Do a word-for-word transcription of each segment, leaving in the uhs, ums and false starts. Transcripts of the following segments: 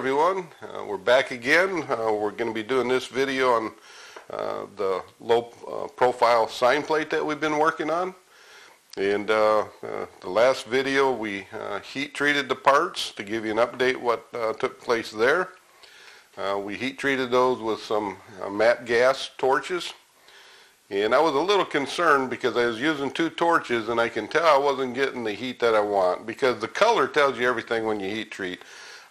everyone. Uh, we're back again. Uh, we're going to be doing this video on uh, the low uh, profile sine plate that we've been working on. And uh, uh, the last video we uh, heat treated the parts to give you an update what uh, took place there. Uh, we heat treated those with some uh, matte gas torches. And I was a little concerned because I was using two torches and I can tell I wasn't getting the heat that I want, because the color tells you everything when you heat treat.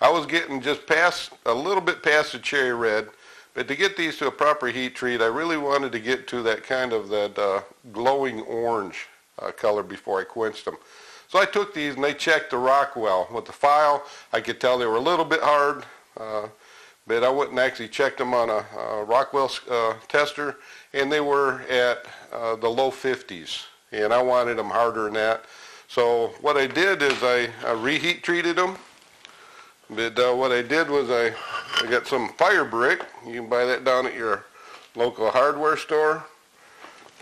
I was getting just past, a little bit past the cherry red, but to get these to a proper heat treat, I really wanted to get to that kind of that uh, glowing orange uh, color before I quenched them. So I took these and I checked the Rockwell with the file. I could tell they were a little bit hard, uh, but I wouldn't actually check them on a, a Rockwell uh, tester, and they were at uh, the low fifties, and I wanted them harder than that. So what I did is I, I reheat treated them, but uh, what I did was I, I got some fire brick. You can buy that down at your local hardware store,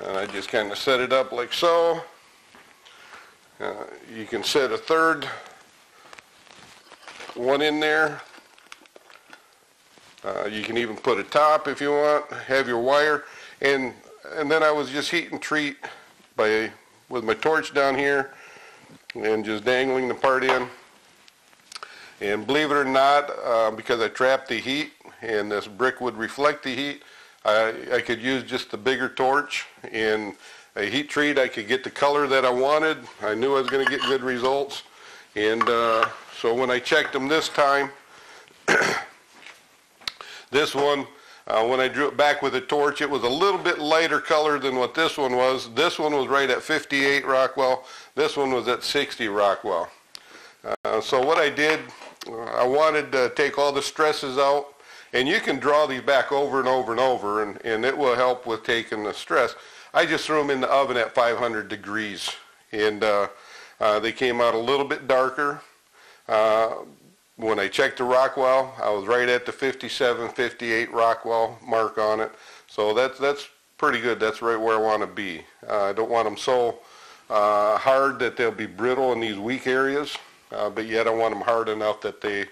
and I just kind of set it up like so. Uh, you can set a third one in there. Uh, you can even put a top if you want, have your wire, and and then I was just heat and treat by with my torch down here and just dangling the part in. And believe it or not, uh, because I trapped the heat and this brick would reflect the heat, I, I could use just the bigger torch and a heat treat. I could get the color that I wanted. I knew I was going to get good results, and uh, so when I checked them this time, this one, uh, when I drew it back with a torch, it was a little bit lighter color than what this one was. This one was right at fifty-eight Rockwell. This one was at sixty Rockwell. Uh, so what I did, I wanted to take all the stresses out, and you can draw these back over and over and over, and, and it will help with taking the stress. I just threw them in the oven at five hundred degrees, and uh, uh, they came out a little bit darker. Uh, When I checked the Rockwell, I was right at the fifty-seven, fifty-eight Rockwell mark on it. So that's, that's pretty good. That's right where I want to be. Uh, I don't want them so uh, hard that they'll be brittle in these weak areas, uh, but yet I want them hard enough that they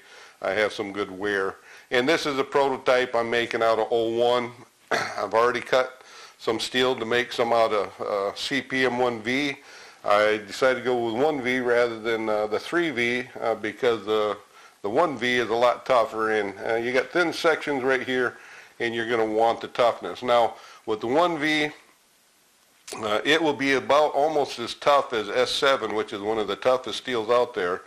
uh, have some good wear. And this is a prototype I'm making out of O one. I've already cut some steel to make some out of uh, C P M one V. I decided to go with one V rather than uh, the three V uh, because the uh, The one V is a lot tougher, and uh, you got thin sections right here, and you're going to want the toughness. Now, with the one V, uh, it will be about almost as tough as S seven, which is one of the toughest steels out there,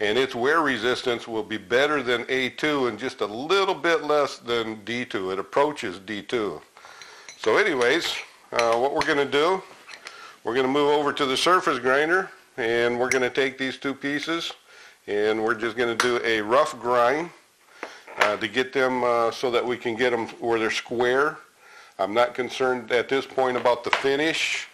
and its wear resistance will be better than A two and just a little bit less than D two. It approaches D two. So anyways, uh, what we're going to do, we're going to move over to the surface grinder, and we're going to take these two pieces, and we're just going to do a rough grind uh, to get them uh, so that we can get them where they're square. I'm not concerned at this point about the finish.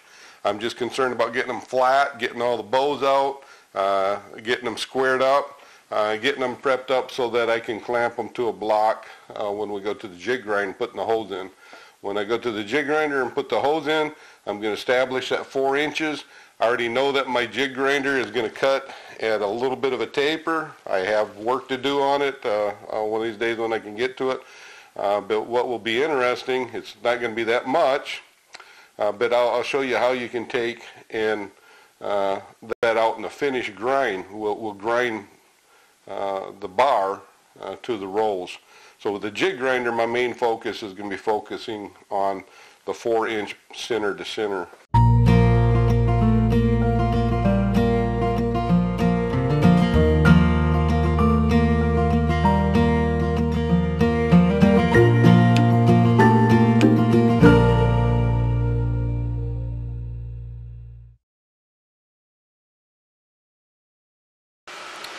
I'm just concerned about getting them flat, getting all the bows out, uh, getting them squared up, uh, getting them prepped up so that I can clamp them to a block uh, when we go to the jig grind, putting the hose in. When I go to the jig grinder and put the hose in, I'm going to establish that four inches. I already know that my jig grinder is going to cut at a little bit of a taper. I have work to do on it uh, one of these days when I can get to it. Uh, but what will be interesting, it's not going to be that much, uh, but I'll, I'll show you how you can take and uh, that out in the finished grind. We'll, we'll grind uh, the bar uh, to the rolls. So with the jig grinder, my main focus is going to be focusing on the four inch center to center.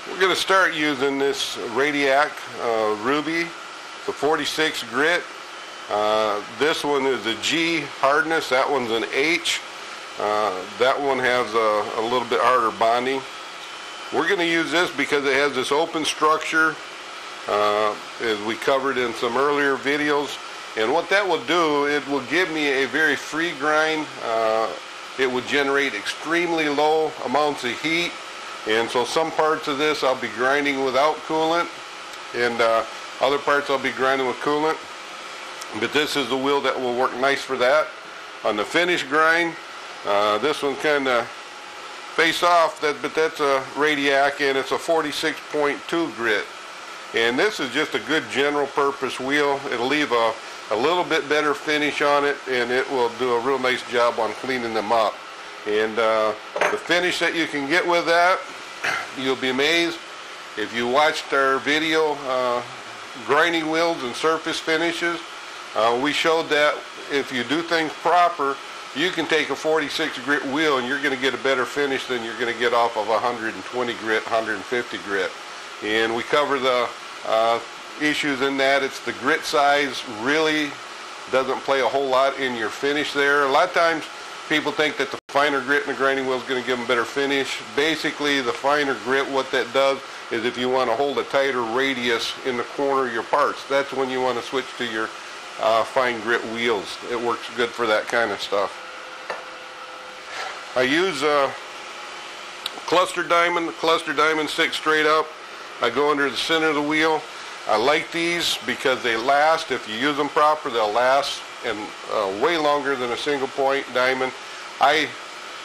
We're going to start using this Radiac uh, Ruby, the forty-six grit. Uh, this one is a G hardness, that one's an H. Uh, that one has a, a little bit harder bonding. We're going to use this because it has this open structure, uh, as we covered in some earlier videos. And what that will do, it will give me a very free grind. Uh, it will generate extremely low amounts of heat. And so some parts of this I'll be grinding without coolant, and uh, other parts I'll be grinding with coolant. But this is the wheel that will work nice for that. On the finish grind, uh, this one's kind of face off, that, but that's a Radiac, and it's a forty-six point two grit. And this is just a good general purpose wheel. It'll leave a, a little bit better finish on it, and it will do a real nice job on cleaning them up. And uh, the finish that you can get with that, you'll be amazed. If you watched our video, uh, grinding wheels and surface finishes, uh, we showed that if you do things proper, you can take a forty-six grit wheel and you're going to get a better finish than you're going to get off of one hundred twenty grit, one hundred fifty grit. And we cover the uh, issues in that. It's the grit size really doesn't play a whole lot in your finish there. A lot of times people think that the finer grit in the grinding wheel is going to give them better finish. Basically, the finer grit, what that does is if you want to hold a tighter radius in the corner of your parts, that's when you want to switch to your uh, fine grit wheels. It works good for that kind of stuff. I use a cluster diamond, cluster diamond six straight up. I go under the center of the wheel. I like these because they last. If you use them proper, they'll last and uh, way longer than a single point diamond. I,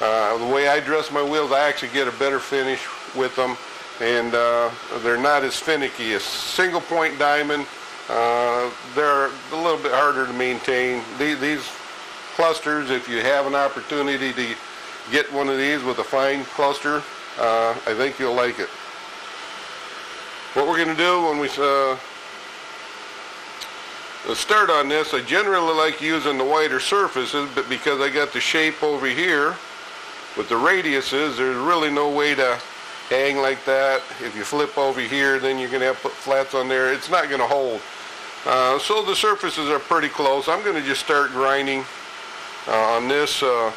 uh, the way I dress my wheels, I actually get a better finish with them, and uh, they're not as finicky. A single point diamond, uh, they're a little bit harder to maintain. These, these clusters, if you have an opportunity to get one of these with a fine cluster, uh, I think you'll like it. What we're going to do when we uh, start on this, I generally like using the wider surfaces, but because I got the shape over here with the radiuses, there's really no way to hang like that. If you flip over here, then you're going to have to put flats on there. It's not going to hold. Uh, so the surfaces are pretty close. I'm going to just start grinding uh, on this. Uh,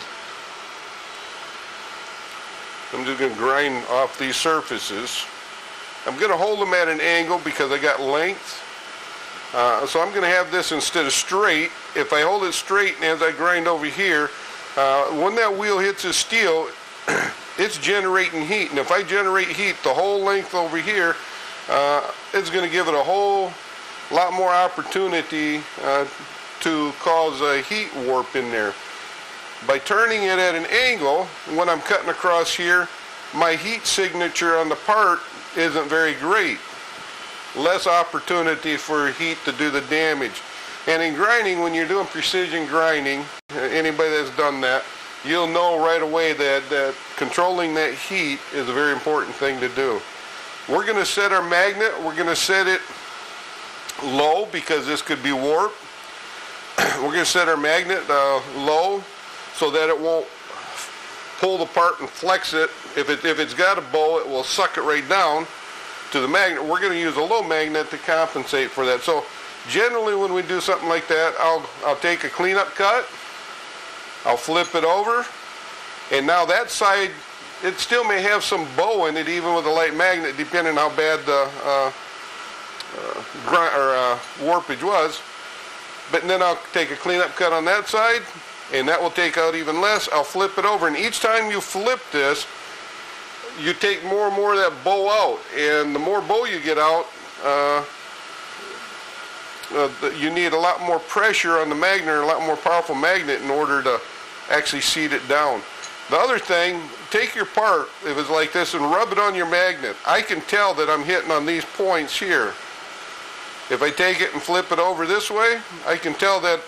I'm just going to grind off these surfaces. I'm going to hold them at an angle because I got length. Uh, so I'm going to have this instead of straight. If I hold it straight and as I grind over here, uh, when that wheel hits the steel, it's generating heat. And if I generate heat the whole length over here, uh, it's going to give it a whole lot more opportunity uh, to cause a heat warp in there. By turning it at an angle, when I'm cutting across here, my heat signature on the part isn't very great. Less opportunity for heat to do the damage. And in grinding, when you're doing precision grinding, anybody that's done that, you'll know right away that, that controlling that heat is a very important thing to do. We're going to set our magnet. We're going to set it low because this could be warped. We're going to set our magnet uh, low so that it won't pull the part and flex it. If, it. if it's got a bow, it will suck it right down to the magnet. We're going to use a low magnet to compensate for that. So generally when we do something like that, I'll, I'll take a cleanup cut, I'll flip it over, and now that side, it still may have some bow in it even with a light magnet depending on how bad the uh, uh, grunt or, uh, warpage was. But then I'll take a cleanup cut on that side, and that will take out even less. I'll flip it over, and each time you flip this, you take more and more of that bow out, and the more bow you get out, uh, uh, you need a lot more pressure on the magnet, a lot more powerful magnet in order to actually seat it down. The other thing, take your part, if it's like this, and rub it on your magnet. I can tell that I'm hitting on these points here. If I take it and flip it over this way, I can tell that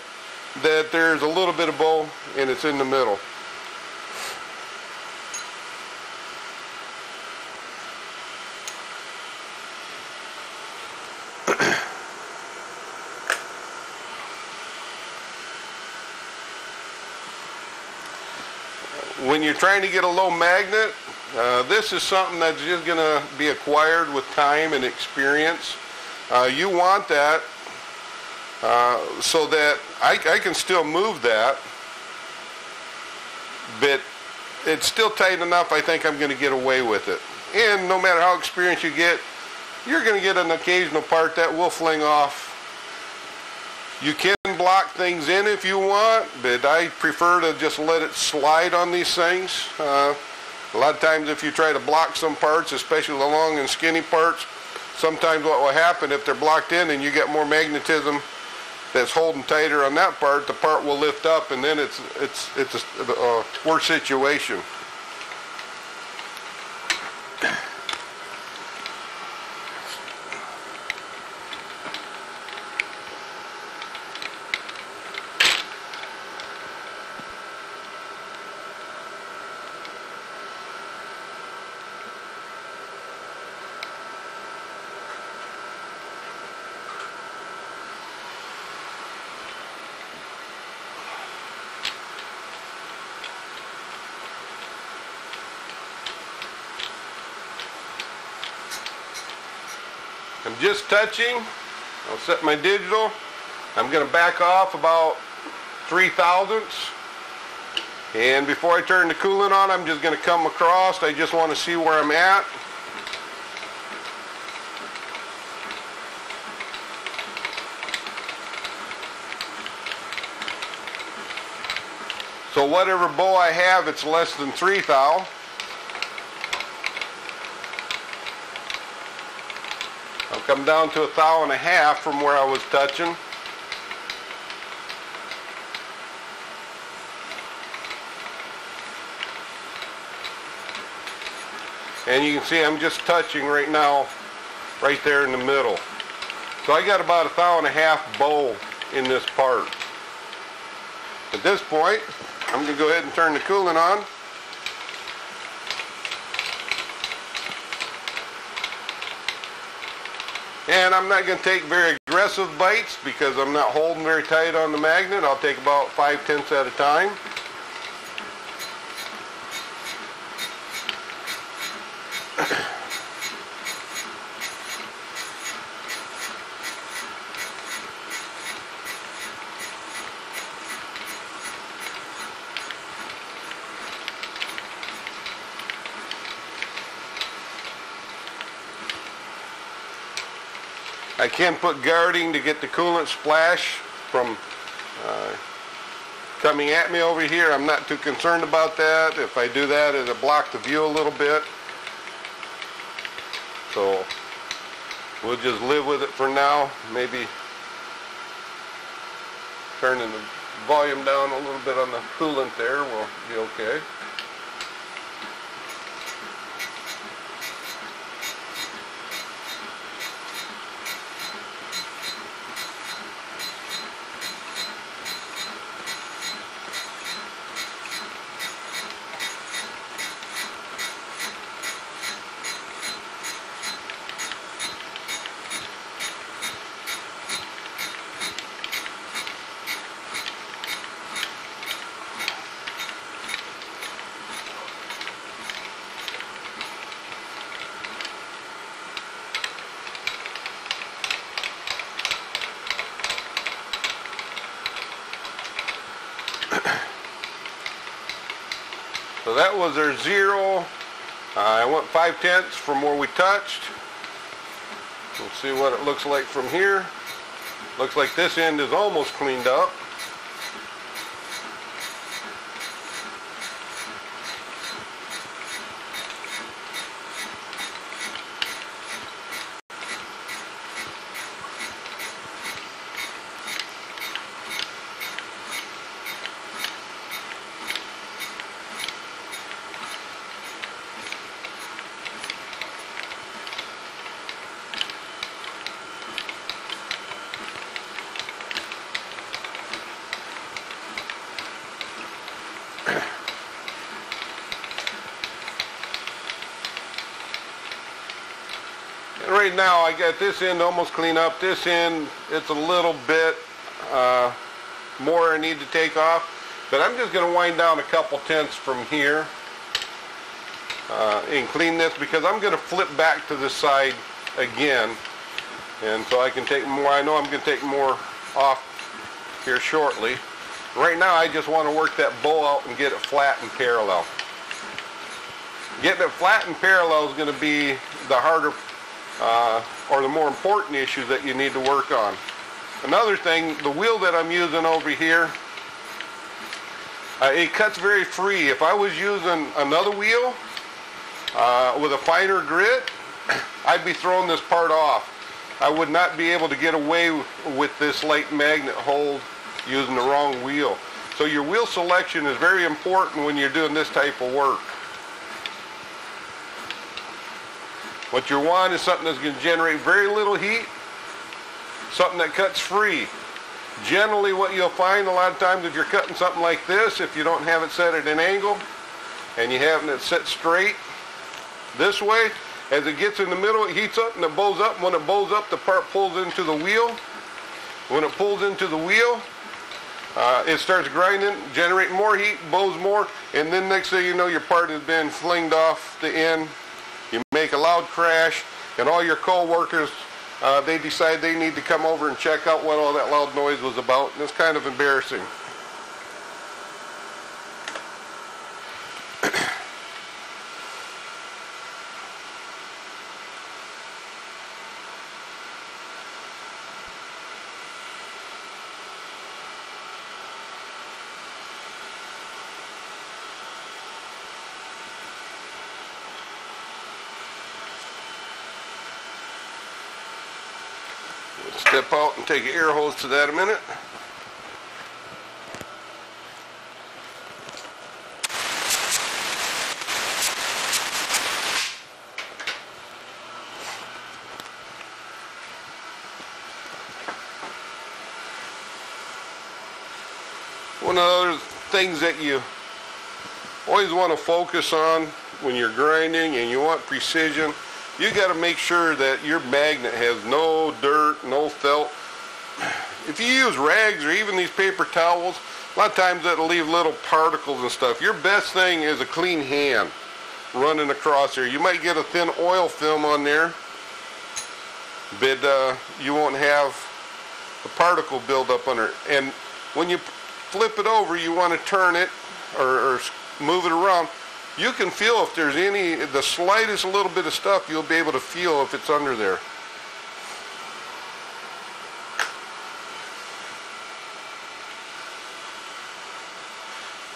that there's a little bit of bow and it's in the middle. When you're trying to get a low magnet, uh, this is something that's just going to be acquired with time and experience. Uh, you want that Uh, so that I, I can still move that, but it's still tight enough I think I'm going to get away with it. And no matter how experienced you get, you're going to get an occasional part that will fling off. You can block things in if you want, but I prefer to just let it slide on these things. Uh, a lot of times if you try to block some parts, especially the long and skinny parts, sometimes what will happen, if they're blocked in and you get more magnetism that's holding tighter on that part, the part will lift up, and then it's it's it's a, a worse situation. I'm just touching. I'll set my digital. I'm going to back off about three thousandths. And before I turn the coolant on, I'm just going to come across. I just want to see where I'm at. So whatever bowl I have, it's less than three thou. Come down to a thou and a half from where I was touching. And you can see I'm just touching right now, right there in the middle. So I got about a thou and a half bowl in this part. At this point, I'm going to go ahead and turn the coolant on. And I'm not going to take very aggressive bites because I'm not holding very tight on the magnet. I'll take about five tenths at a time. I can put guarding to get the coolant splash from uh, coming at me over here. I'm not too concerned about that. If I do that, it'll block the view a little bit. So we'll just live with it for now. Maybe turning the volume down a little bit on the coolant there will be okay. So that was our zero. Uh, I went five tenths from where we touched. We'll see what it looks like from here. Looks like this end is almost cleaned up. Right now I got this end almost clean up. This end, it's a little bit uh, more I need to take off, but I'm just going to wind down a couple tenths from here uh, and clean this, because I'm going to flip back to the side again, and so I can take more. I know I'm going to take more off here shortly. Right now I just want to work that bowl out and get it flat and parallel. Getting it flat and parallel is going to be the harder Uh, or the more important issues that you need to work on. Another thing, the wheel that I'm using over here, uh, it cuts very free. If I was using another wheel uh, with a finer grit, I'd be throwing this part off. I would not be able to get away with this light magnet hold using the wrong wheel. So your wheel selection is very important when you're doing this type of work. What you want is something that's going to generate very little heat, something that cuts free. Generally what you'll find a lot of times if you're cutting something like this, if you don't have it set at an angle and you haven't it set straight this way, as it gets in the middle it heats up and it bows up. When it bows up the part pulls into the wheel. When it pulls into the wheel uh, it starts grinding, generating more heat, bows more, and then next thing you know your part has been flinged off the end. You make a loud crash and all your co-workers Uh, they decide they need to come over and check out what all that loud noise was about, and it's kind of embarrassing. Step out and take an air hose to that a minute. One of the other things that you always want to focus on when you're grinding and you want precision, you got to make sure that your magnet has no dirt, no felt. If you use rags or even these paper towels, a lot of times that'll leave little particles and stuff. Your best thing is a clean hand running across there. You might get a thin oil film on there, but uh, you won't have the particle buildup under it. And when you flip it over, you want to turn it or, or move it around. You can feel if there's any, the slightest little bit of stuff, you'll be able to feel if it's under there.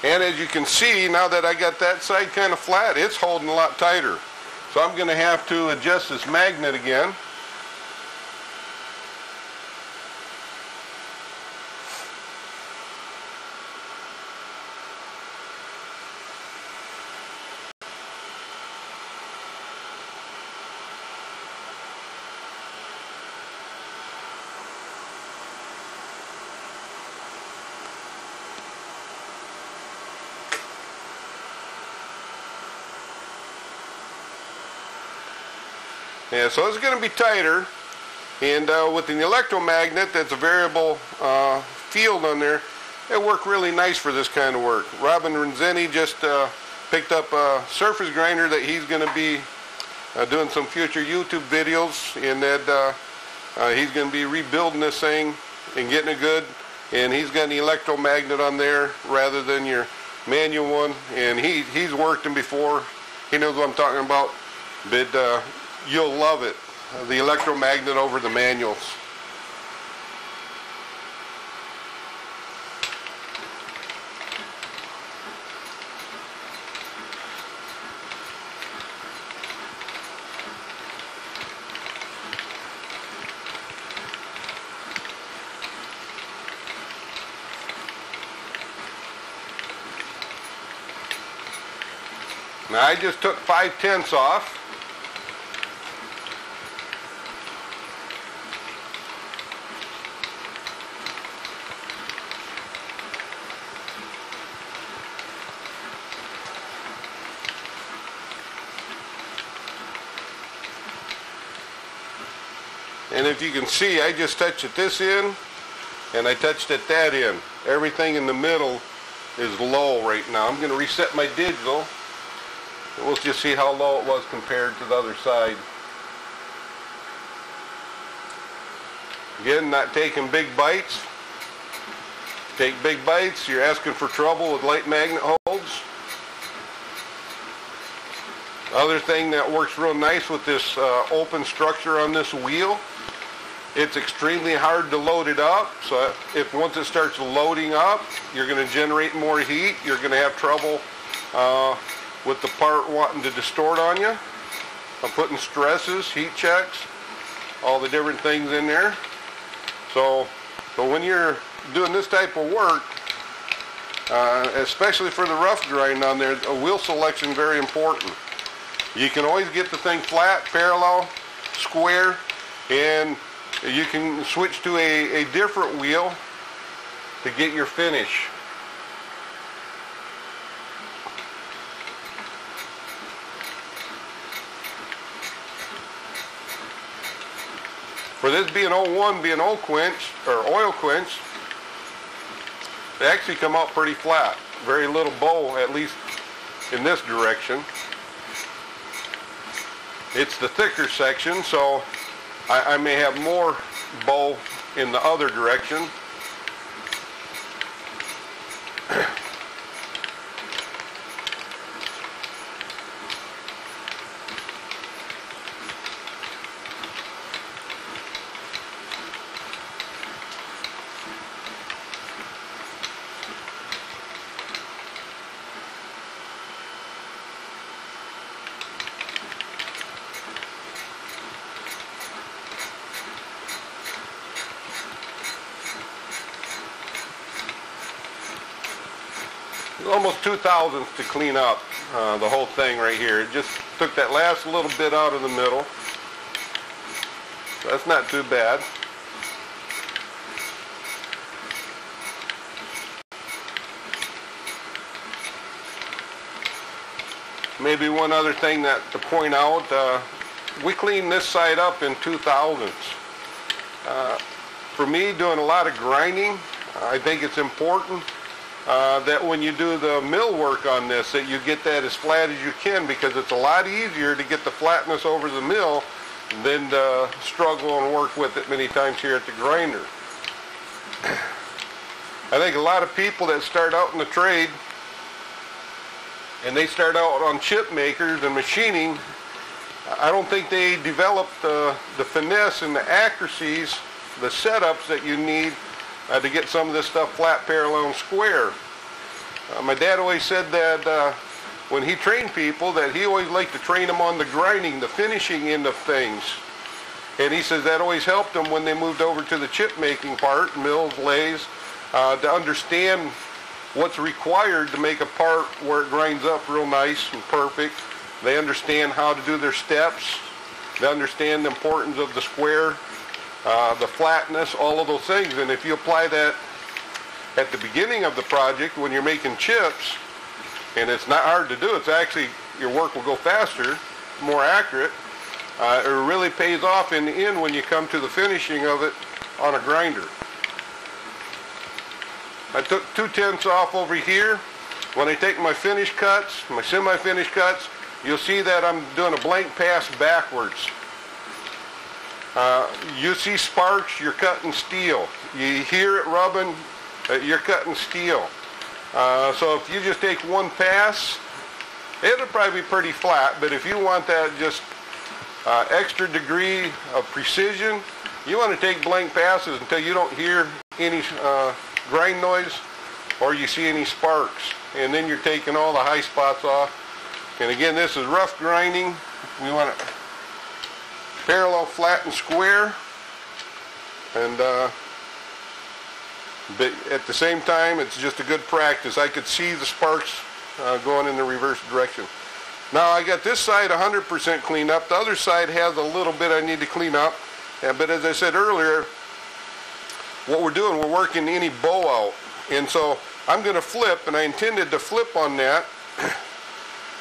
And as you can see, now that I got that side kind of flat, it's holding a lot tighter. So I'm going to have to adjust this magnet again. Yeah, so it's going to be tighter, and uh, with an electromagnet that's a variable uh, field on there, it worked really nice for this kind of work. Robin Rinzini just uh, picked up a surface grinder that he's going to be uh, doing some future YouTube videos, and that uh, uh, he's going to be rebuilding this thing and getting it good, and he's got an electromagnet on there rather than your manual one, and he, he's worked them before. He knows what I'm talking about, but uh, you'll love it, the electromagnet over the manuals. Now I just took five tenths off. And if you can see, I just touched at this end and I touched at that end. Everything in the middle is low right now. I'm going to reset my digital and we'll just see how low it was compared to the other side. Again, not taking big bites. Take big bites, you're asking for trouble with light magnet holds. Other thing that works real nice with this uh, open structure on this wheel, it's extremely hard to load it up, so if once it starts loading up, you're going to generate more heat, you're going to have trouble uh, with the part wanting to distort on you. I'm putting stresses, heat checks, all the different things in there. So, but when you're doing this type of work, uh, especially for the rough grind on there, a wheel selection is very important. You can always get the thing flat, parallel, square, and you can switch to a, a different wheel to get your finish. For this being O one, being oil quench, or oil quench, they actually come out pretty flat. Very little bowl, at least in this direction. It's the thicker section, so I, I may have more bowl in the other direction. Almost two thousandths to clean up uh, the whole thing right here. It just took that last little bit out of the middle. That's not too bad. Maybe one other thing that to point out, uh, we cleaned this side up in two thousandths. Uh, for me, doing a lot of grinding, I think it's important Uh, that when you do the mill work on this, that you get that as flat as you can, because it's a lot easier to get the flatness over the mill than to struggle and work with it many times here at the grinder. I think a lot of people that start out in the trade and they start out on chip makers and machining, I don't think they develop the, the finesse and the accuracies, the setups that you need Uh, to get some of this stuff flat, parallel, and square. Uh, my dad always said that uh, when he trained people, that he always liked to train them on the grinding, the finishing end of things. And he says that always helped them when they moved over to the chip making part, mills, lathes, uh, to understand what's required to make a part where it grinds up real nice and perfect. They understand how to do their steps. They understand the importance of the square, Uh, the flatness, all of those things. And if you apply that at the beginning of the project when you're making chips, and it's not hard to do, it's actually, your work will go faster, more accurate. Uh, it really pays off in the end when you come to the finishing of it on a grinder. I took two tenths off over here. When I take my finish cuts, my semi-finish cuts, you'll see that I'm doing a blank pass backwards. Uh, you see sparks, you're cutting steel. You hear it rubbing, uh, you're cutting steel. Uh, so if you just take one pass, it'll probably be pretty flat, but if you want that just uh, extra degree of precision, you want to take blank passes until you don't hear any uh, grind noise or you see any sparks. And then you're taking all the high spots off. And again, this is rough grinding. We want to parallel, flat, and square, and uh, but at the same time, it's just a good practice. I could see the sparks uh, going in the reverse direction. Now I got this side one hundred percent cleaned up. The other side has a little bit I need to clean up, yeah, but as I said earlier, what we're doing, we're working any bow out, and so I'm going to flip, and I intended to flip on that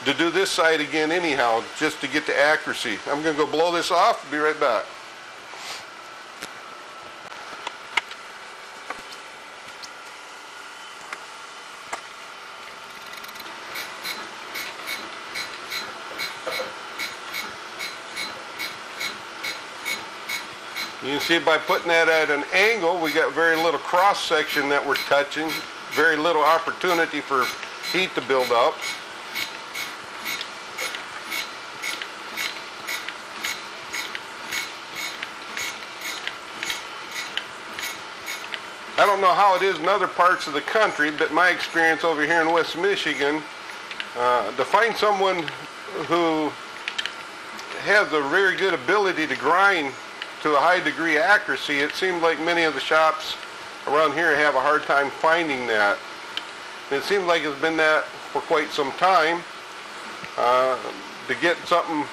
to do this side again anyhow, just to get the accuracy. I'm going to go blow this off and be right back. You can see by putting that at an angle, we got very little cross section that we're touching, very little opportunity for heat to build up. I don't know how it is in other parts of the country, but my experience over here in West Michigan, uh, to find someone who has a very good ability to grind to a high degree of accuracy. It seems like many of the shops around here have a hard time finding that. And it seems like it's been that for quite some time. Uh, to get something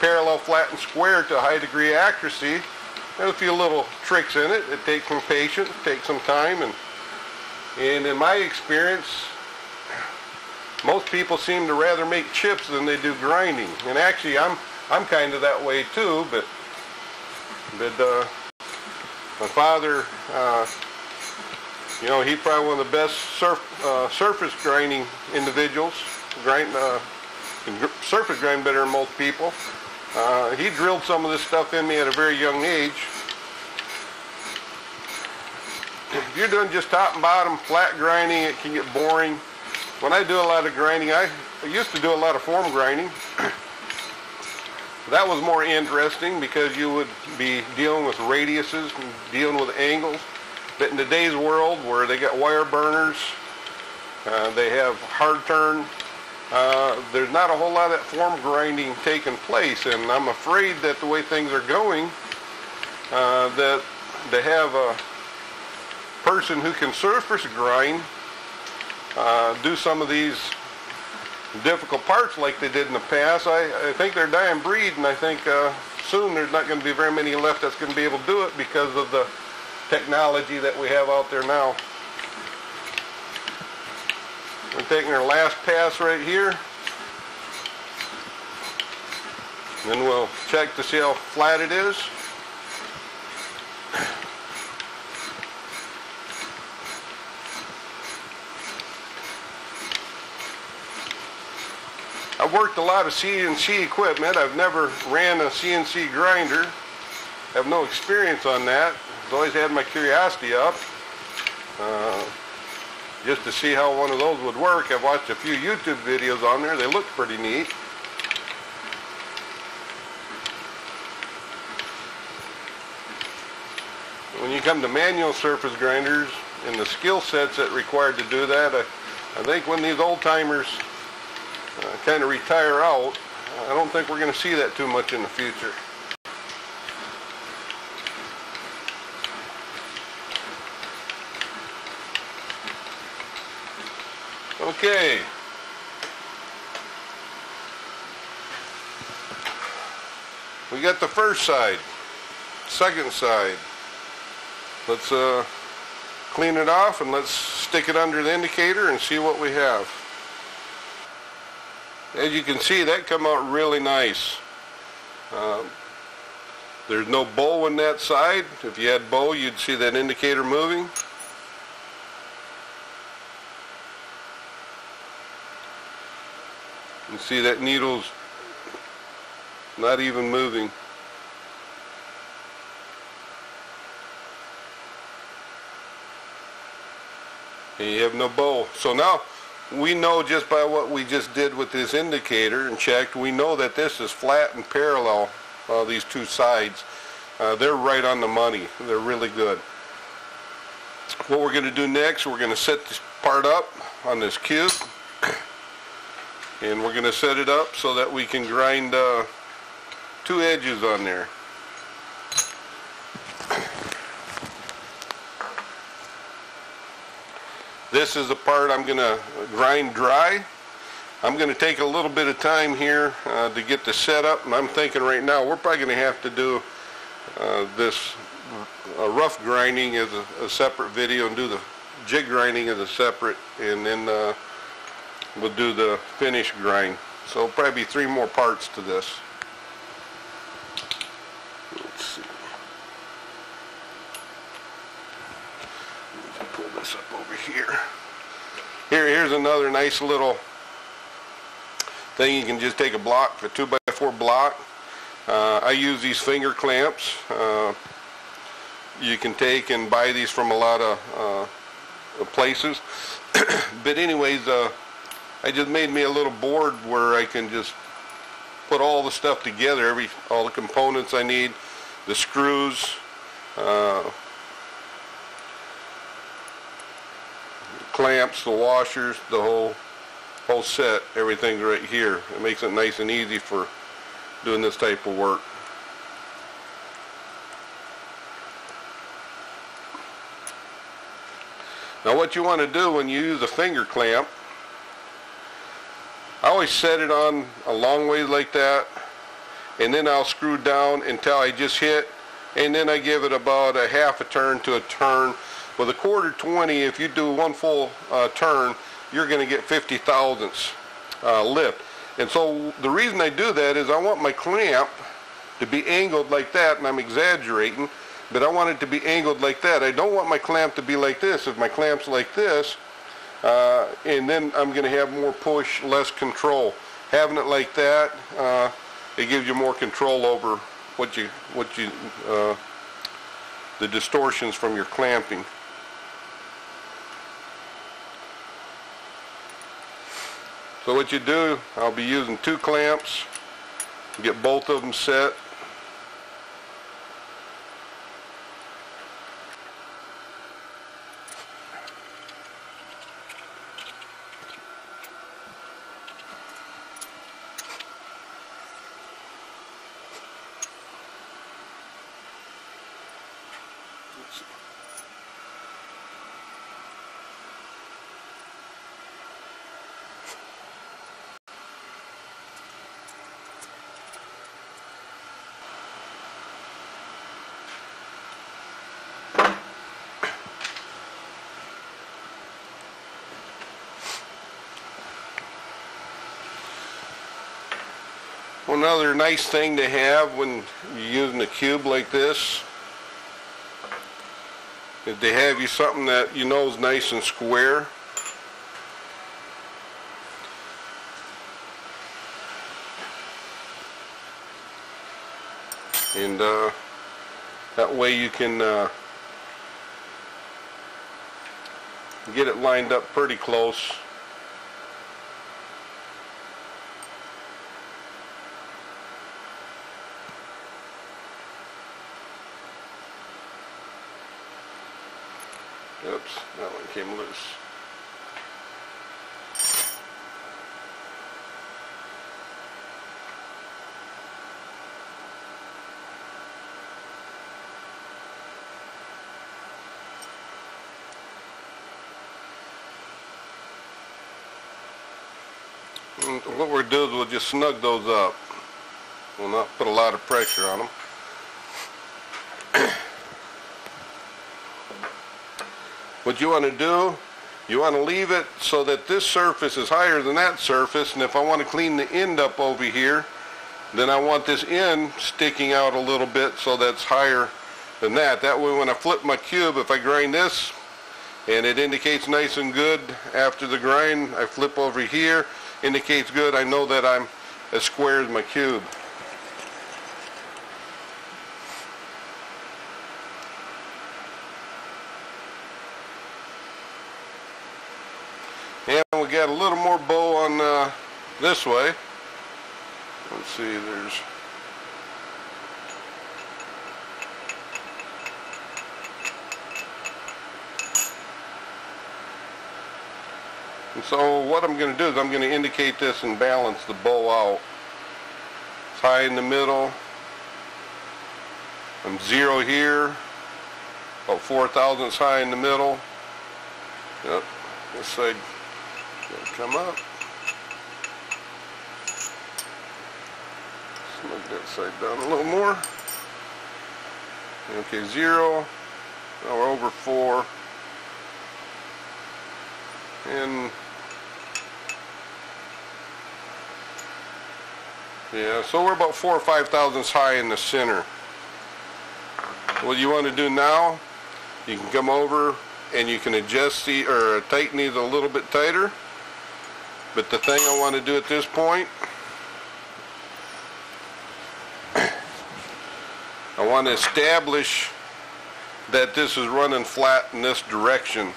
parallel, flat, and square to a high degree of accuracy, there's a few little tricks in it. It takes some patience, it takes some time, and and in my experience, most people seem to rather make chips than they do grinding. And actually, I'm I'm kind of that way too. But but uh, my father, uh, you know, he's probably one of the best surf, uh, surface grinding individuals. Grind uh, surface grind better than most people. Uh, he drilled some of this stuff in me at a very young age. If you're doing just top and bottom flat grinding, it can get boring. When I do a lot of grinding, I used to do a lot of form grinding. That was more interesting because you would be dealing with radiuses and dealing with angles. But in today's world where they got wire burners, uh, they have hard turn, uh, there's not a whole lot of that form grinding taking place. And I'm afraid that the way things are going, uh, that they have a person who can surface grind, uh, do some of these difficult parts like they did in the past. I, I think they're dying breed, and I think uh, soon there's not going to be very many left that's going to be able to do it because of the technology that we have out there now. We're taking our last pass right here, and then we'll check to see how flat it is. I've worked a lot of C N C equipment. I've never ran a C N C grinder. I have no experience on that. I've always had my curiosity up, uh, just to see how one of those would work. I've watched a few YouTube videos on there. They look pretty neat. When you come to manual surface grinders and the skill sets that are required to do that, I, I think when these old timers Uh, kind of retire out, I don't think we're going to see that too much in the future. Okay. We got the first side, second side. Let's uh, clean it off and let's stick it under the indicator and see what we have. As you can see, that come out really nice. Uh, there's no bow in that side. If you had bow, you'd see that indicator moving. You see that needle's not even moving. And you have no bow. So now, we know just by what we just did with this indicator and checked, we know that this is flat and parallel, uh, these two sides. Uh, they're right on the money. They're really good. What we're going to do next, we're going to set this part up on this cube, and we're going to set it up so that we can grind uh, two edges on there. This is the part I'm going to grind dry. I'm going to take a little bit of time here uh, to get the set up, and I'm thinking right now we're probably going to have to do uh, this uh, rough grinding as a, a separate video, and do the jig grinding as a separate, and then uh, we'll do the finish grind. So it'll probably be three more parts to this. Let's see. Pull this up over here. Here, here's another nice little thing. You can just take a block, a two by four block. Uh, I use these finger clamps. Uh, you can take and buy these from a lot of uh, places. But anyways, uh, I just made me a little board where I can just put all the stuff together, every all the components I need, the screws. Uh, clamps, the washers, the whole whole set, everything's right here. It makes it nice and easy for doing this type of work. Now what you want to do when you use a finger clamp, I always set it on a long way like that, and then I'll screw down until I just hit, and then I give it about a half a turn to a turn. With a quarter twenty, if you do one full uh, turn, you're going to get fifty thousandths uh, lift. And so the reason I do that is I want my clamp to be angled like that, and I'm exaggerating, but I want it to be angled like that. I don't want my clamp to be like this. If my clamp's like this, uh, and then I'm going to have more push, less control. Having it like that, uh, it gives you more control over what you, what you, uh, the distortions from your clamping. So what you do, I'll be using two clamps, get both of them set. Another nice thing to have when you're using a cube like this is to have you something that you know is nice and square. And uh, that way you can uh, get it lined up pretty close. Oops, that one came loose. And what we'll do is we'll just snug those up. We'll not put a lot of pressure on them. What you want to do, you want to leave it so that this surface is higher than that surface, and if I want to clean the end up over here, then I want this end sticking out a little bit so that's higher than that. That way when I flip my cube, if I grind this, and it indicates nice and good after the grind, I flip over here, indicates good, I know that I'm as square as my cube. We got a little more bow on uh, this way. Let's see, there's and so what I'm going to do is I'm going to indicate this and balance the bow out. It's high in the middle. I'm zero here, about four thousandths high in the middle. Yep, this side. Come up. Slug that side down a little more. Okay, zero. Now we're over four. And yeah, so we're about four or five thousandths high in the center. What you want to do now, you can come over and you can adjust the or tighten these a little bit tighter. But the thing I want to do at this point, I want to establish that this is running flat in this direction.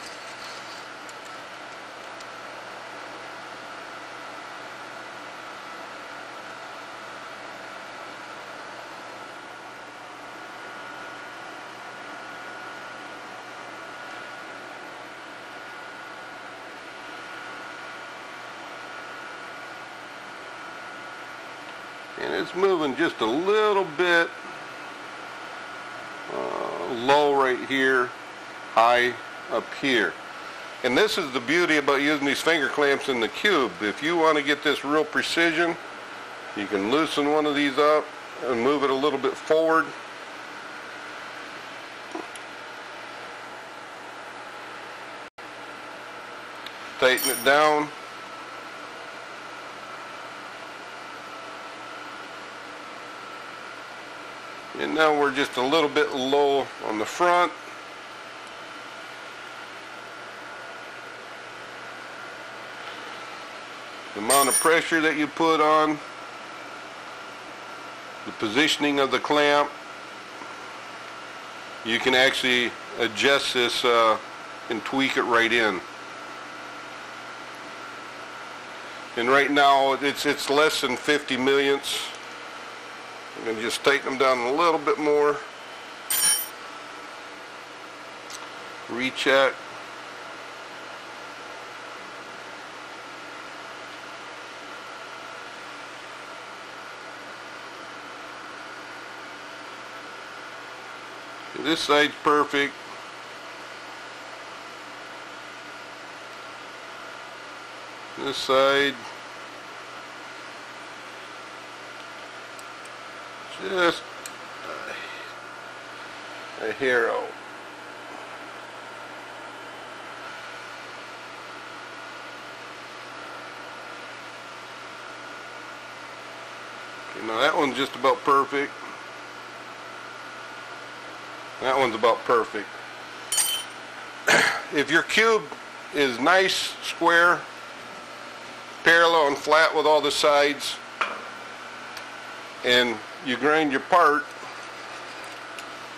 it's moving just a little bit uh, low right here, high up here. And this is the beauty about using these finger clamps in the cube. If you want to get this real precision, you can loosen one of these up and move it a little bit forward. Tighten it down. And now we're just a little bit low on the front. The amount of pressure that you put on, the positioning of the clamp, you can actually adjust this uh, and tweak it right in. And right now it's it's less than fifty millionths. I'm going to just tighten them down a little bit more. Recheck. This side's perfect. This side. Just a hair out. Okay, now that one's just about perfect. That one's about perfect. If your cube is nice, square, parallel and flat with all the sides, and you grind your part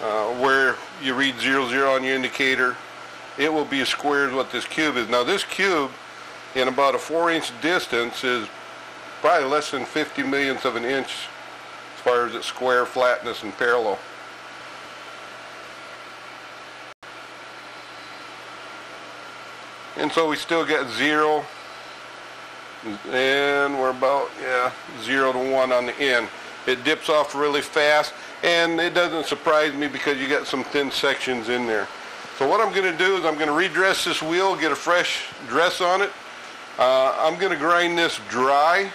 uh, where you read zero zero on your indicator, it will be as square as what this cube is. Now this cube in about a four inch distance is probably less than fifty millionths of an inch as far as its square, flatness and parallel. And so we still got zero, and we're about, yeah, zero to one on the end. It dips off really fast, and it doesn't surprise me because you got some thin sections in there. So what I'm going to do is I'm going to redress this wheel, get a fresh dress on it. Uh, I'm going to grind this dry.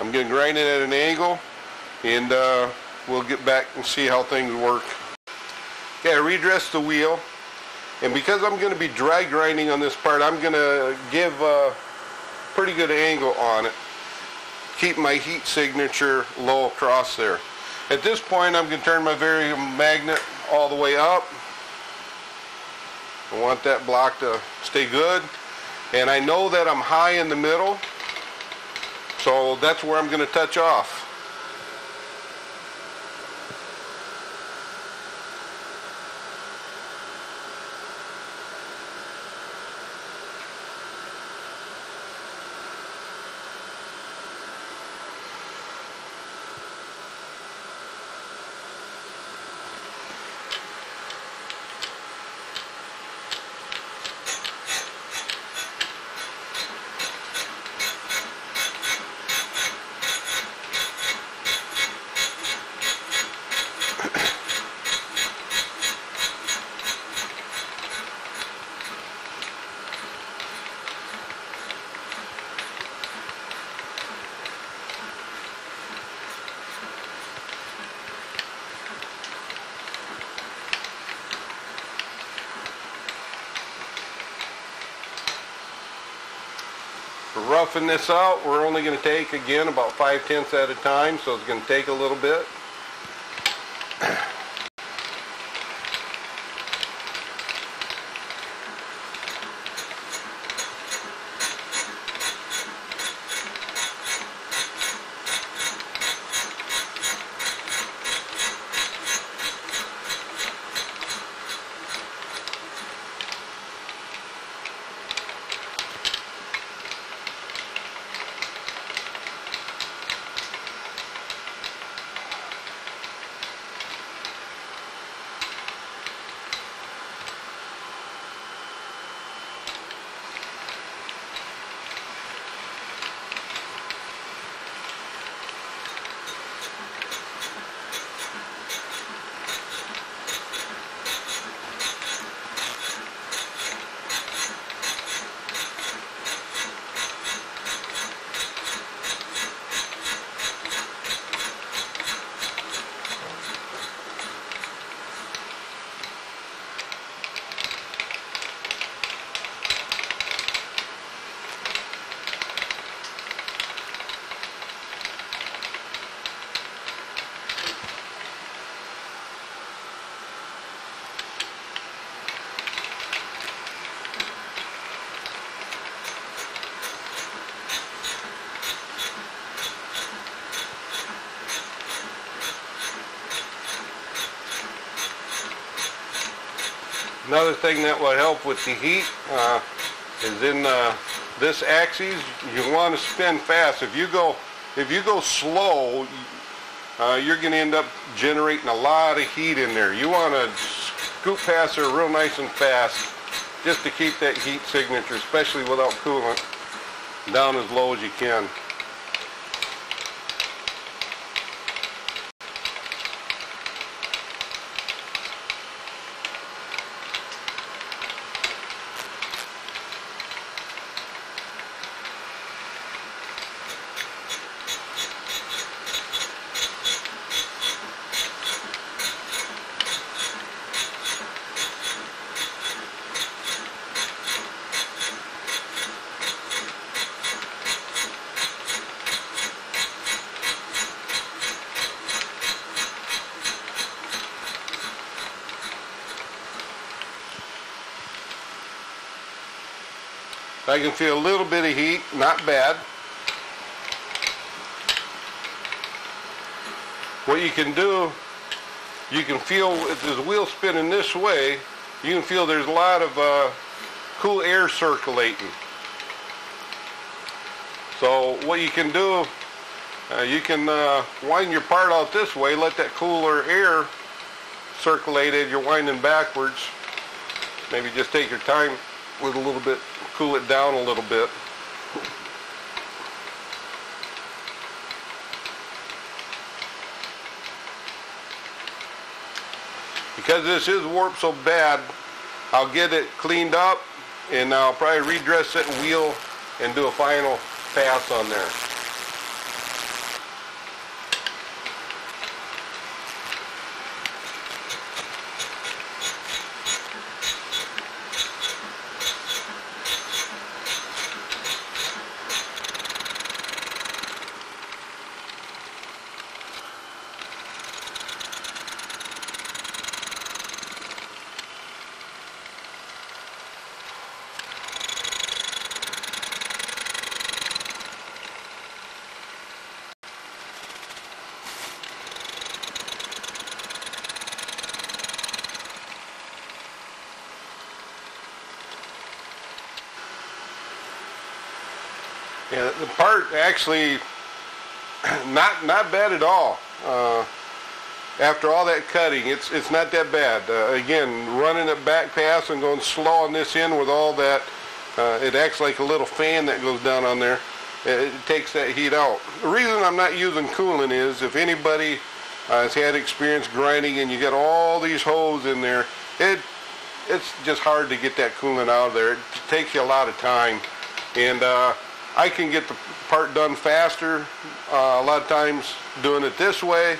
I'm going to grind it at an angle, and uh, we'll get back and see how things work. Okay, I redressed the wheel. And because I'm going to be dry grinding on this part, I'm going to give a pretty good angle on it. Keep my heat signature low across there. At this point, I'm going to turn my variable magnet all the way up. I want that block to stay good. And I know that I'm high in the middle, so that's where I'm going to touch off. Roughing this out, we're only going to take again about five tenths at a time, so it's going to take a little bit. Another thing that will help with the heat uh, is in uh, this axis. You want to spin fast. If you go, if you go slow, uh, you're going to end up generating a lot of heat in there. You want to scoot past there real nice and fast, just to keep that heat signature, especially without coolant, down as low as you can. I can feel a little bit of heat, not bad. What you can do, you can feel, if the wheel spinning this way, you can feel there's a lot of uh, cool air circulating. So what you can do, uh, you can uh, wind your part out this way, let that cooler air circulate as you're winding backwards. Maybe just take your time with a little bit, cool it down a little bit. Because this is warped so bad, I'll get it cleaned up and I'll probably redress that wheel and do a final pass on there. Yeah, the part actually not not bad at all. Uh, after all that cutting, it's it's not that bad. Uh, again, running it back past and going slow on this end with all that, uh, it acts like a little fan that goes down on there. It, it takes that heat out. The reason I'm not using coolant is if anybody uh, has had experience grinding and you get all these holes in there, it it's just hard to get that coolant out of there. It takes you a lot of time, and uh, I can get the part done faster uh, a lot of times doing it this way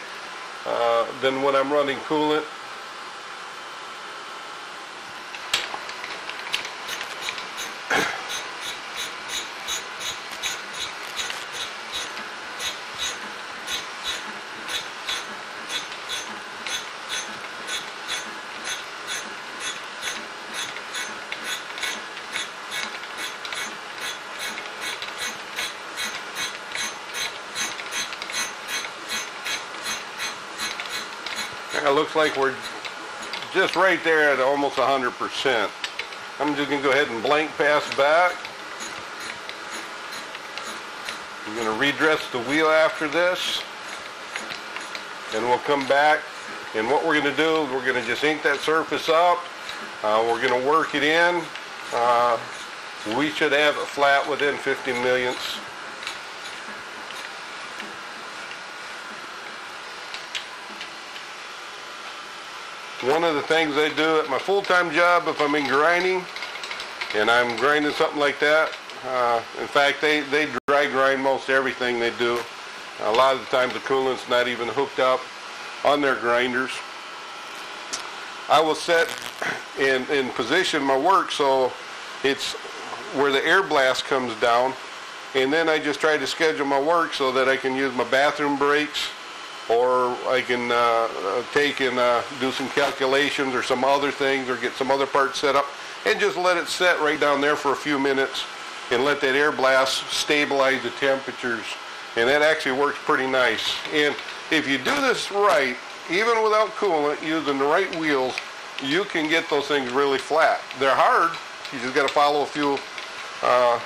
uh, than when I'm running coolant. It looks like we're just right there at almost one hundred percent. I'm just going to go ahead and blank pass back. I'm going to redress the wheel after this. And we'll come back. And what we're going to do, we're going to just ink that surface up. Uh, we're going to work it in. Uh, we should have it flat within fifty millionths. One of the things I do at my full-time job, if I'm in grinding, and I'm grinding something like that, uh, in fact, they, they dry grind most everything they do. A lot of the times the coolant's not even hooked up on their grinders. I will set and, and position my work so it's where the air blast comes down, and then I just try to schedule my work so that I can use my bathroom breaks, or I can uh, take and uh, do some calculations or some other things or get some other parts set up and just let it set right down there for a few minutes and let that air blast stabilize the temperatures. And that actually works pretty nice. And if you do this right, even without coolant, using the right wheels, you can get those things really flat. They're hard. You just got to follow a few uh,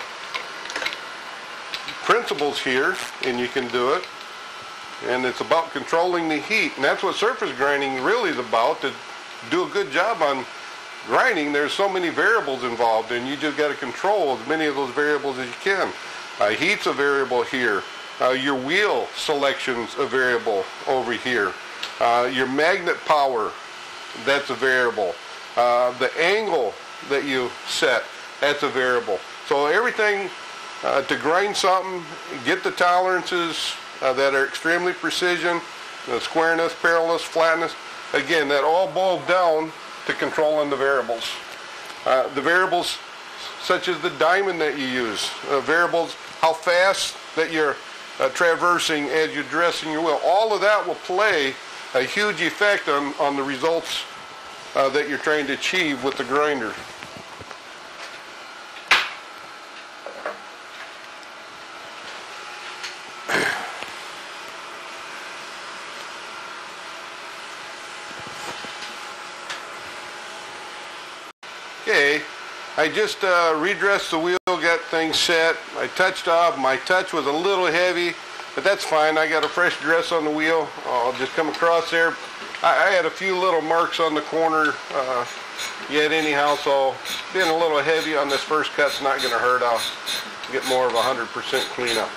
principles here, and you can do it. And it's about controlling the heat, and that's what surface grinding really is about. To do a good job on grinding, there's so many variables involved, and you just got to control as many of those variables as you can. Uh, heat's a variable here. Uh, your wheel selection's a variable over here. Uh, your magnet power, that's a variable. Uh, the angle that you set, that's a variable. So everything uh, to grind something, get the tolerances uh, that are extremely precision, the squareness, parallelness, flatness, again, that all boils down to controlling the variables. Uh, the variables such as the diamond that you use, uh, variables how fast that you're uh, traversing as you're dressing your wheel, all of that will play a huge effect on, on the results uh, that you're trying to achieve with the grinder. Okay, I just uh, redressed the wheel, got things set. I touched off. My touch was a little heavy, but that's fine. I got a fresh dress on the wheel. I'll just come across there. I, I had a few little marks on the corner uh, yet anyhow, so being a little heavy on this first cut's not going to hurt. I'll get more of a one hundred percent cleanup.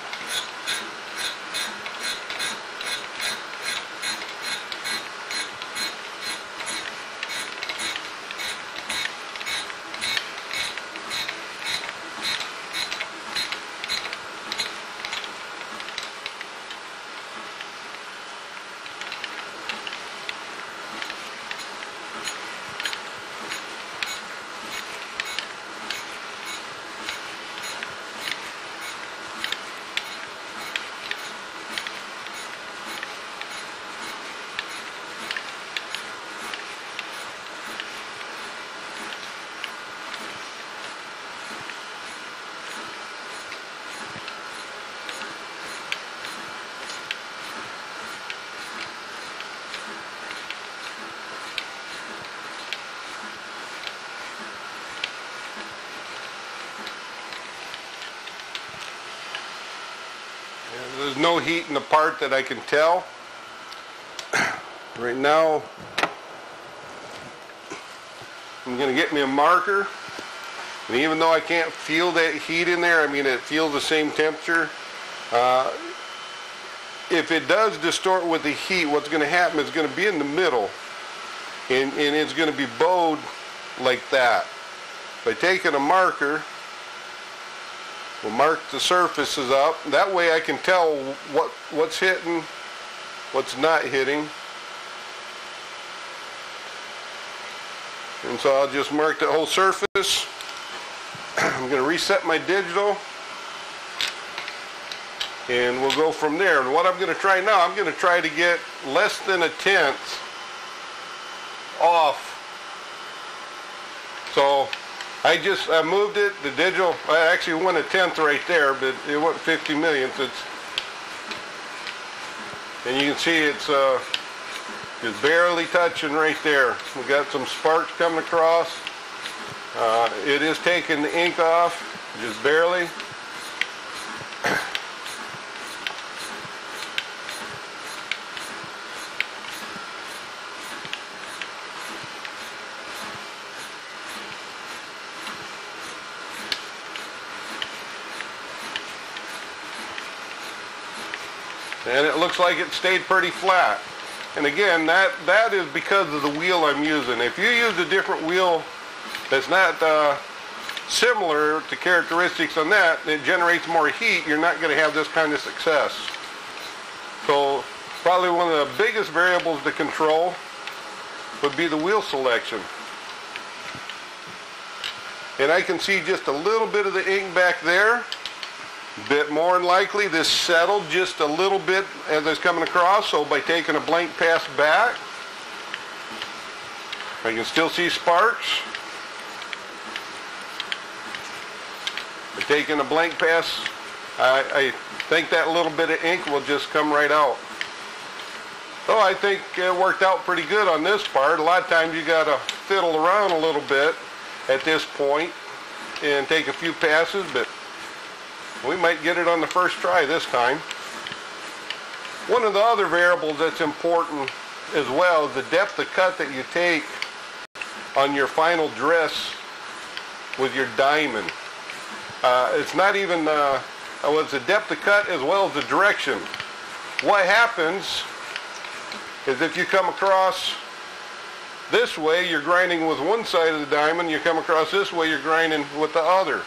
There's no heat in the part that I can tell right now. I'm going to get me a marker, and even though I can't feel that heat in there, I mean it feels the same temperature. Uh, if it does distort with the heat, what's going to happen is going to be in the middle, and, and it's going to be bowed like that. By taking a marker, we'll mark the surfaces up. That way I can tell what, what's hitting, what's not hitting. And so I'll just mark the whole surface. I'm going to reset my digital, and we'll go from there. And what I'm going to try now, I'm going to try to get less than a tenth off. So I just I moved it. The digital, I actually went a tenth right there, but it went fifty millionths. It's, and you can see it's uh, just barely touching right there. We got some sparks coming across. Uh, it is taking the ink off, just barely. And it looks like it stayed pretty flat. And again, that, that is because of the wheel I'm using. If you use a different wheel that's not uh, similar to characteristics on that, it generates more heat, you're not going to have this kind of success. So probably one of the biggest variables to control would be the wheel selection. And I can see just a little bit of the ink back there. Bit more than likely this settled just a little bit as it's coming across, so by taking a blank pass back, I can still see sparks. By taking a blank pass, I, I think that little bit of ink will just come right out. So I think it worked out pretty good on this part. A lot of times you gotta fiddle around a little bit at this point and take a few passes, but we might get it on the first try this time. One of the other variables that's important as well is the depth of cut that you take on your final dress with your diamond. Uh, it's not even, uh, well, it's the depth of cut as well as the direction. What happens is if you come across this way, you're grinding with one side of the diamond, you come across this way, you're grinding with the other.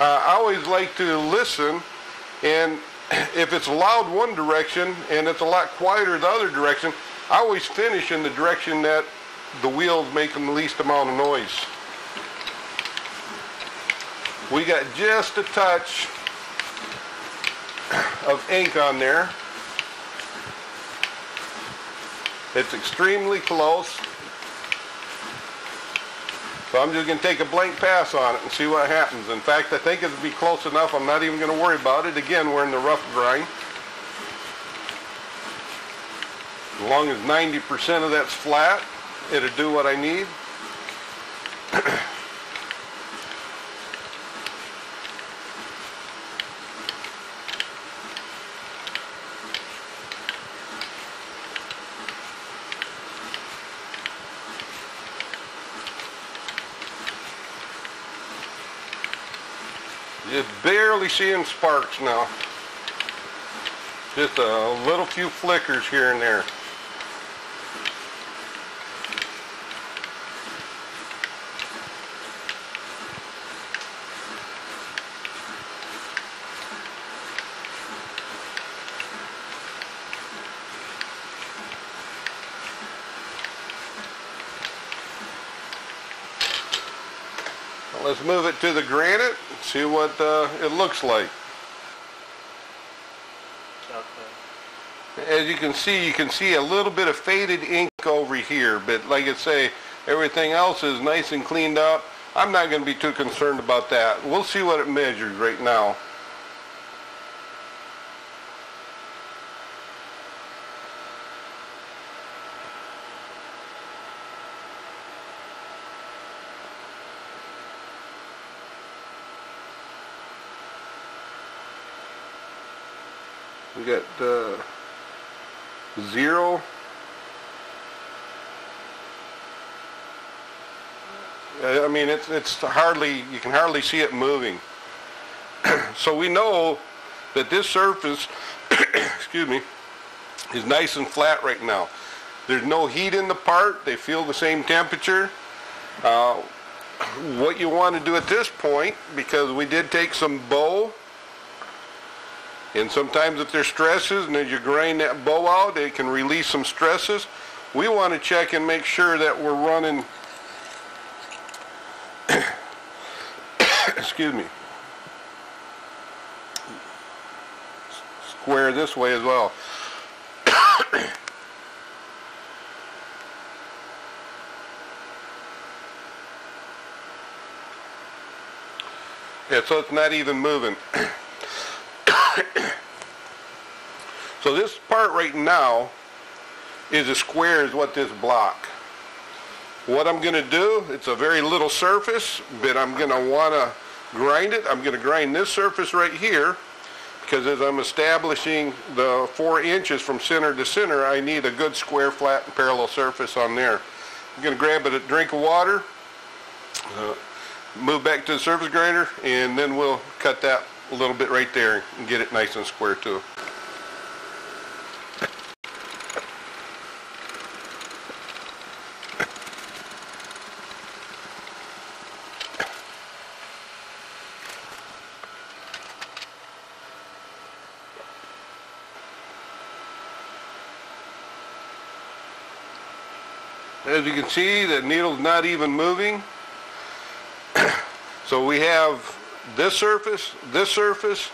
Uh, I always like to listen, and if it's loud one direction and it's a lot quieter the other direction, I always finish in the direction that the wheels make the least amount of noise. We got just a touch of ink on there. It's extremely close. So I'm just going to take a blank pass on it and see what happens. In fact, I think it'll be close enough. I'm not even going to worry about it. Again, we're in the rough grind. As long as ninety percent of that's flat, it'll do what I need. Just barely seeing sparks now. Just a little few flickers here and there. Let's move it to the granite, see what uh, it looks like. Okay. As you can see, you can see a little bit of faded ink over here, but like I say, everything else is nice and cleaned up. I'm not going to be too concerned about that. We'll see what it measures right now. We got uh, zero. I mean, it's it's hardly, you can hardly see it moving. So we know that this surface, excuse me, is nice and flat right now. There's no heat in the part. They feel the same temperature. Uh, what you want to do at this point, because we did take some bow. And sometimes if there's stresses, and as you grind that bow out, it can release some stresses. We want to check and make sure that we're running, excuse me, square this way as well. Yeah, so it's not even moving. So this part right now is a square, is what this block. What I'm going to do, it's a very little surface, but I'm going to want to grind it. I'm going to grind this surface right here, because as I'm establishing the four inches from center to center, I need a good square, flat, and parallel surface on there. I'm going to grab a drink of water, uh, move back to the surface grinder, and then we'll cut that a little bit right there and get it nice and square too. As you can see, the needle's not even moving. So we have this surface, this surface,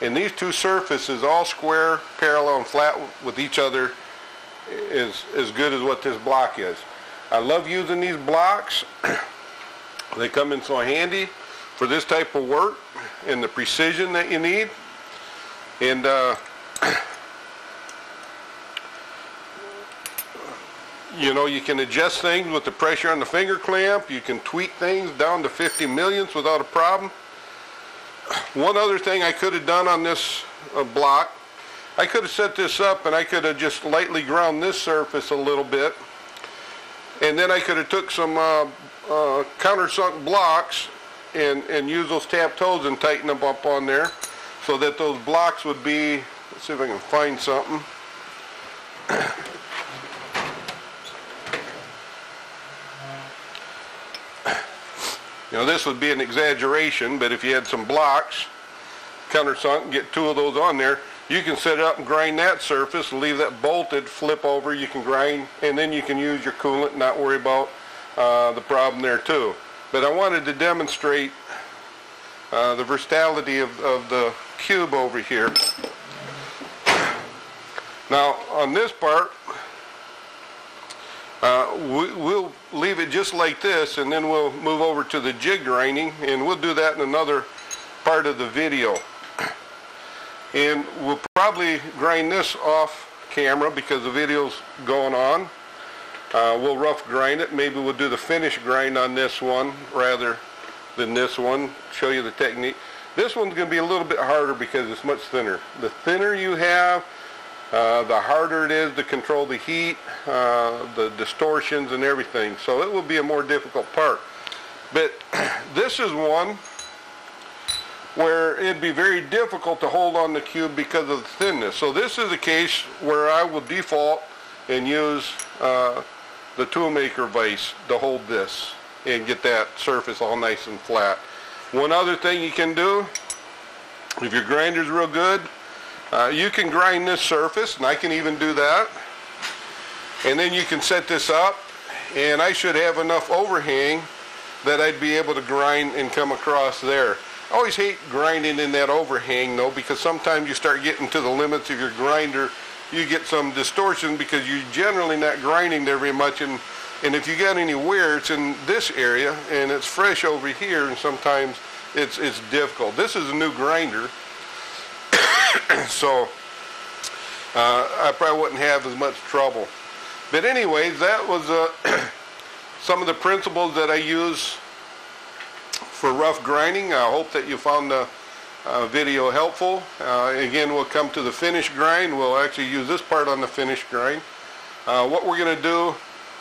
and these two surfaces all square, parallel, and flat with each other is as good as what this block is. I love using these blocks. They come in so handy for this type of work and the precision that you need. And uh, you know, you can adjust things with the pressure on the finger clamp. You can tweak things down to fifty millionths without a problem. One other thing I could have done on this uh, block, I could have set this up and I could have just lightly ground this surface a little bit, and then I could have took some uh, uh, countersunk blocks and, and used those tap toes and tighten them up on there so that those blocks would be, let's see if I can find something. You know, this would be an exaggeration, but if you had some blocks, countersunk, and get two of those on there, you can set it up and grind that surface, leave that bolted, flip over, you can grind, and then you can use your coolant and not worry about uh, the problem there too. But I wanted to demonstrate uh, the versatility of, of the cube over here. Now, on this part, Uh, we, we'll leave it just like this, and then we'll move over to the jig grinding, and we'll do that in another part of the video. And we'll probably grind this off camera because the video's going on. Uh, we'll rough grind it. Maybe we'll do the finish grind on this one rather than this one, show you the technique. This one's going to be a little bit harder because it's much thinner. The thinner you have, Uh, the harder it is to control the heat, uh, the distortions and everything. So it will be a more difficult part. But this is one where it'd be very difficult to hold on the cube because of the thinness. So this is a case where I will default and use uh, the toolmaker vise to hold this and get that surface all nice and flat. One other thing you can do, if your grinder's real good, Uh, you can grind this surface, and I can even do that. And then you can set this up, and I should have enough overhang that I'd be able to grind and come across there. I always hate grinding in that overhang, though, because sometimes you start getting to the limits of your grinder. You get some distortion because you're generally not grinding there very much. And, and if you got any wear, it's in this area, and it's fresh over here, and sometimes it's, it's difficult. This is a new grinder. So uh, I probably wouldn't have as much trouble. But anyways, that was uh, some of the principles that I use for rough grinding. I hope that you found the uh, video helpful. Uh, again, we'll come to the finish grind. We'll actually use this part on the finish grind. Uh, what we're going to do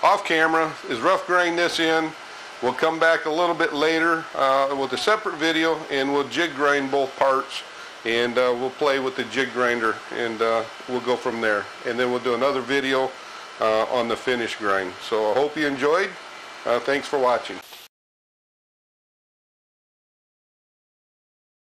off camera is rough grind this in. We'll come back a little bit later uh, with a separate video, and we'll jig grind both parts. And uh, we'll play with the jig grinder, and uh, we'll go from there. And then we'll do another video uh, on the finish grind. So I hope you enjoyed. Uh, thanks for watching.